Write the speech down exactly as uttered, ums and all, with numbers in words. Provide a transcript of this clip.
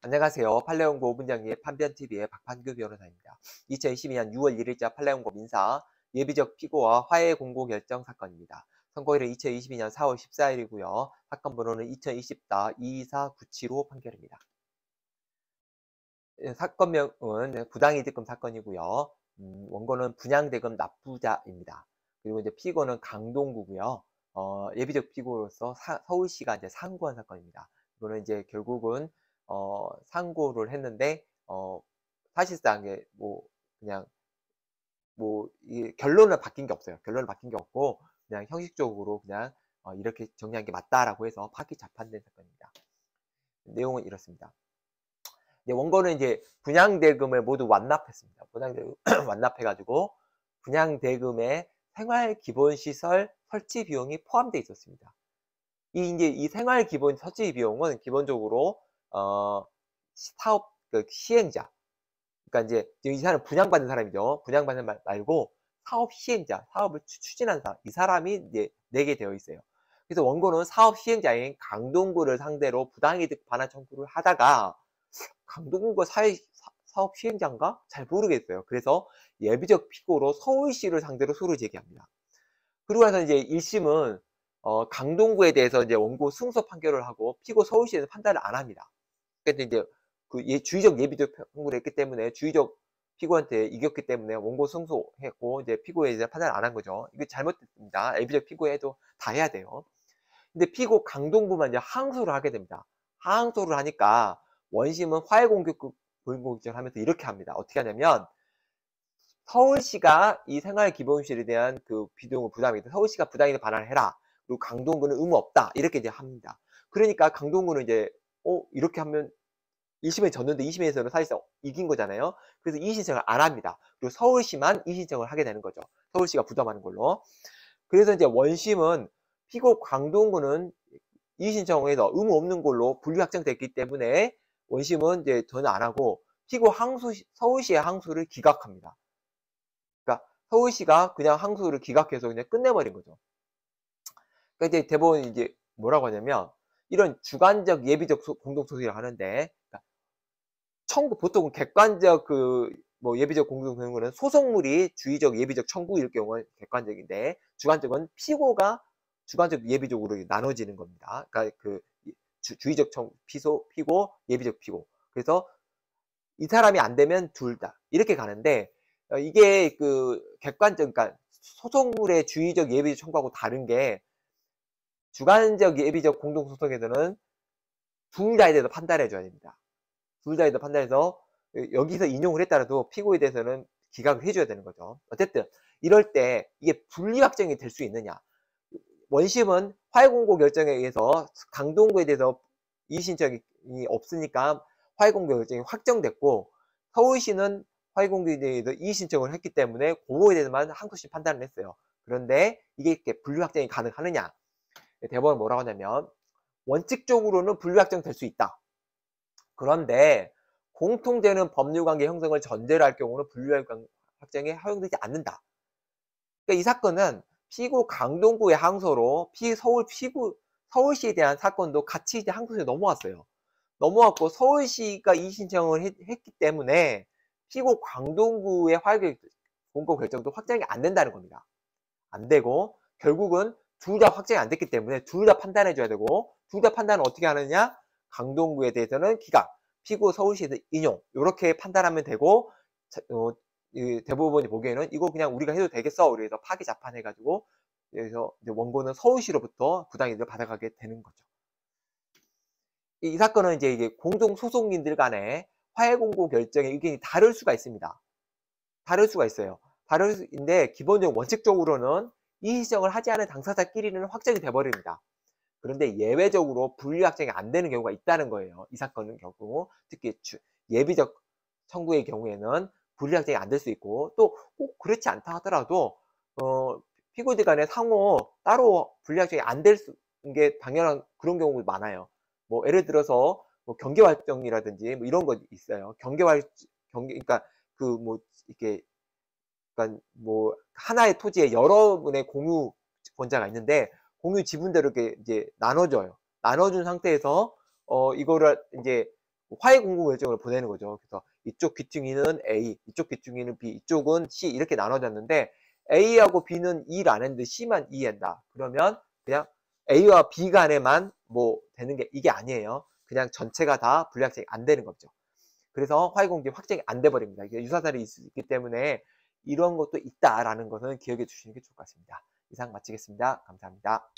안녕하세요. 판례공보 오 분장의 판변티비의 박판규 변호사입니다. 이천이십이 년 유월 일일자 판례공보 민사 예비적 피고와 화해권고결정 사건입니다. 선고일은 이천이십이 년 사월 십사일이고요. 사건 번호는 이천이십 다 이이사구칠오 판결입니다. 사건명은 부당이득금 사건이고요. 음, 원고는 분양대금 납부자입니다. 그리고 이제 피고는 강동구고요. 어, 예비적 피고로서 사, 서울시가 이제 상고한 사건입니다. 이거는 이제 결국은 어, 상고를 했는데, 어, 사실상, 뭐, 그냥, 뭐, 이 결론은 바뀐 게 없어요. 결론은 바뀐 게 없고, 그냥 형식적으로 그냥, 어, 이렇게 정리한 게 맞다라고 해서 파기 재판된 사건입니다. 내용은 이렇습니다. 이제 원고는 이제 분양대금을 모두 완납했습니다. 분양대금 완납해가지고, 분양대금에 생활기본시설 설치 비용이 포함되어 있었습니다. 이, 이제 이 생활기본 설치 비용은 기본적으로 어, 사업, 그, 시행자. 그니까 이제, 이 사람은 분양받은 사람이죠. 분양받은 말, 말고, 사업 시행자, 사업을 추, 추진한 사람, 이 사람이 이제 내게 되어 있어요. 그래서 원고는 사업 시행자인 강동구를 상대로 부당이득 반환 청구를 하다가, 강동구가 사회, 사, 사업 시행자인가? 잘 모르겠어요. 그래서 예비적 피고로 서울시를 상대로 소를 제기합니다. 그러고 나서 이제 일 심은, 어, 강동구에 대해서 이제 원고 승소 판결을 하고, 피고 서울시에서 판단을 안 합니다. 근데 이제 그 예, 주의적 예비적 청구를 했기 때문에 주의적 피고한테 이겼기 때문에 원고 승소했고 이제 피고에 이제 판단을 안 한 거죠. 이게 잘못됐습니다. 예비적 피고에도 다 해야 돼요. 근데 피고 강동구만 이제 항소를 하게 됩니다. 항소를 하니까 원심은 화해권고결정 하면서 이렇게 합니다. 어떻게 하냐면 서울시가 이 생활기본시설에 대한 그 비용을 부담했다. 서울시가 부당이득 반환을 해라. 그리고 강동구는 의무 없다. 이렇게 이제 합니다. 그러니까 강동구는 이제 어, 이렇게 하면 일 심에 졌는데 이 심에서는 사실상 이긴 거잖아요. 그래서 이의신청을 안 합니다. 그리고 서울시만 이의신청을 하게 되는 거죠. 서울시가 부담하는 걸로. 그래서 이제 원심은 피고 강동구는 이의신청에서 의무 없는 걸로 분류 확정됐기 때문에 원심은 이제 전혀 안 하고 피고 항소, 서울시의 항소를 기각합니다. 그러니까 서울시가 그냥 항소를 기각해서 그냥 끝내버린 거죠. 그러니까 이제 대법원이 이제 뭐라고 하냐면 이런 주관적 예비적 소, 공동소송이라고 하는데 청구 보통 객관적 그 뭐 예비적 공동소송은 소송물이 주의적 예비적 청구일 경우는 객관적인데 주관적은 피고가 주관적 예비적으로 나눠지는 겁니다. 그러니까 그 주, 주의적 청 피소 피고 예비적 피고 그래서 이 사람이 안 되면 둘 다 이렇게 가는데 이게 그 객관적 그러니까 소송물의 주의적 예비적 청구하고 다른 게 주관적 예비적 공동소송에서는 둘 다에 대해서 판단해줘야 됩니다. 둘 다에 대해서 판단해서 여기서 인용을 했더라도 피고에 대해서는 기각을 해줘야 되는 거죠. 어쨌든 이럴 때 이게 분리 확정이 될 수 있느냐. 원심은 화해공고 결정에 의해서 강동구에 대해서 이의신청이 없으니까 화해공고 결정이 확정됐고 서울시는 화해공고에 대해서 이의신청을 했기 때문에 그거에 대해서만 항소심 판단을 했어요. 그런데 이게 이렇게 분리 확정이 가능하느냐. 대법원은 뭐라고 하냐면 원칙적으로는 분류 확정될 수 있다. 그런데 공통되는 법률관계 형성을 전제로 할 경우는 분류 확정에 허용되지 않는다. 그러니까 이 사건은 피고 강동구의 항소로 피 서울 피고 서울시에 대한 사건도 같이 이제 항소에 넘어왔어요. 넘어왔고 서울시가 이의 신청을 했, 했기 때문에 피고 강동구의 화해권고 결정도 확정이 안 된다는 겁니다. 안 되고 결국은 둘 다 확정이 안 됐기 때문에 둘 다 판단해줘야 되고 둘 다 판단은 어떻게 하느냐 강동구에 대해서는 기각 피고 서울시에서 인용 이렇게 판단하면 되고 어, 대법원이 보기에는 이거 그냥 우리가 해도 되겠어 그래서 파기 재판해가지고 그래서 원고는 서울시로부터 부당이득을 받아가게 되는 거죠. 이, 이 사건은 이제 이게 공동소송인들 간의 화해공고 결정의 의견이 다를 수가 있습니다. 다를 수가 있어요. 다를 수인데 기본적으로 원칙적으로는 이의신청을 하지 않은 당사자끼리는 확정이 돼버립니다. 그런데 예외적으로 분리 확정이 안 되는 경우가 있다는 거예요. 이 사건의 경우 특히 주, 예비적 청구의 경우에는 분리 확정이 안 될 수 있고 또 꼭 그렇지 않다 하더라도 어, 피고들 간에 상호 따로 분리 확정이 안 될 수 있는 게 당연한 그런 경우도 많아요. 뭐 예를 들어서 뭐 경계 활동이라든지 뭐 이런 거 있어요. 경계 활동 경계 그러니까 그 뭐 이렇게 그러니까 뭐 하나의 토지에 여러 분의 공유 권자가 있는데 공유 지분대로 이렇게 이제 나눠줘요. 나눠준 상태에서 어 이거를 이제 화해권고결정으로 보내는 거죠. 그래서 이쪽 귀퉁이는 A, 이쪽 귀퉁이는 B, 이쪽은 C 이렇게 나눠졌는데 A하고 B는 이를 안 했는데 C만 이 한다. 그러면 그냥 A와 B 간에만 뭐 되는 게 이게 아니에요. 그냥 전체가 다 불량책이 안 되는 거죠. 그래서 화해공지 확정이 안 돼버립니다. 유사사례이 있을 수 있기 때문에 이런 것도 있다라는 것은 기억해 주시는 게 좋을 것 같습니다. 이상 마치겠습니다. 감사합니다.